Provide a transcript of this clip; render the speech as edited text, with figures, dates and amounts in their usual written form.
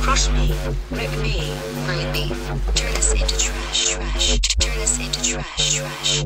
Crush me, rip me, burn me, turn us into trash, trash, turn us into trash, trash.